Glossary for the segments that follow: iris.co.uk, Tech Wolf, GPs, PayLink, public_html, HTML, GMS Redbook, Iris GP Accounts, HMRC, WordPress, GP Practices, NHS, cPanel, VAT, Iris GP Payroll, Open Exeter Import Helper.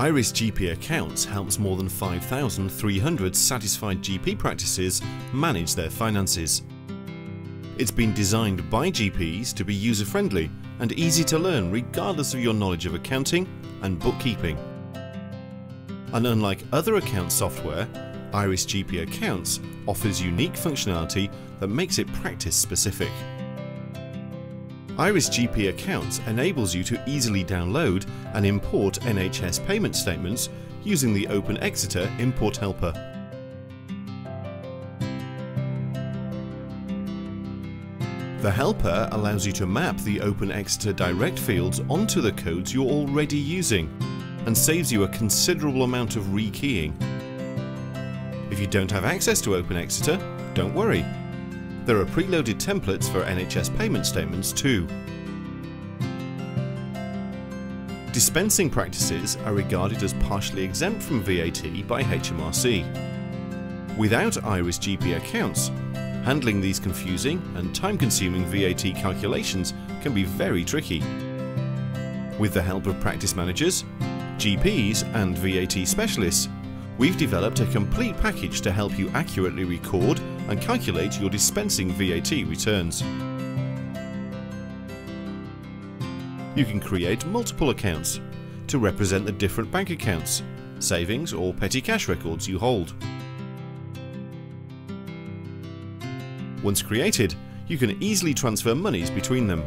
Iris GP Accounts helps more than 5,300 satisfied GP practices manage their finances. It's been designed by GPs to be user-friendly and easy to learn regardless of your knowledge of accounting and bookkeeping. And unlike other account software, Iris GP Accounts offers unique functionality that makes it practice-specific. Iris GP Accounts enables you to easily download and import NHS payment statements using the Open Exeter Import Helper. The helper allows you to map the Open Exeter direct fields onto the codes you're already using and saves you a considerable amount of rekeying. If you don't have access to Open Exeter, don't worry. There are preloaded templates for NHS payment statements too. Dispensing practices are regarded as partially exempt from VAT by HMRC. Without Iris GP Accounts, handling these confusing and time-consuming VAT calculations can be very tricky. With the help of practice managers, GPs and VAT specialists, we've developed a complete package to help you accurately record and calculate your dispensing VAT returns. You can create multiple accounts to represent the different bank accounts, savings or petty cash records you hold. Once created, you can easily transfer monies between them.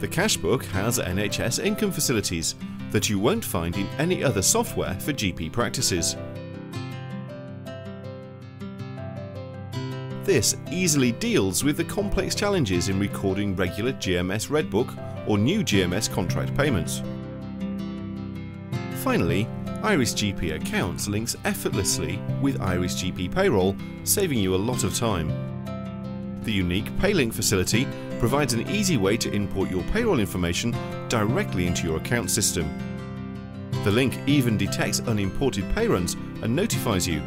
The Cashbook has NHS income facilities that you won't find in any other software for GP practices. This easily deals with the complex challenges in recording regular GMS Redbook or new GMS contract payments. Finally, Iris GP Accounts links effortlessly with Iris GP Payroll, saving you a lot of time. The unique PayLink facility provides an easy way to import your payroll information directly into your account system. The link even detects unimported pay runs and notifies you,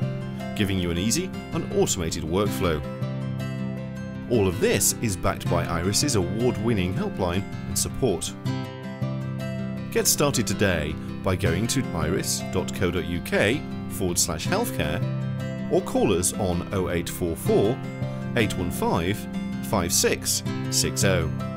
giving you an easy and automated workflow. All of this is backed by Iris's award-winning helpline and support. Get started today by going to iris.co.uk/healthcare or call us on 0844 815 5660.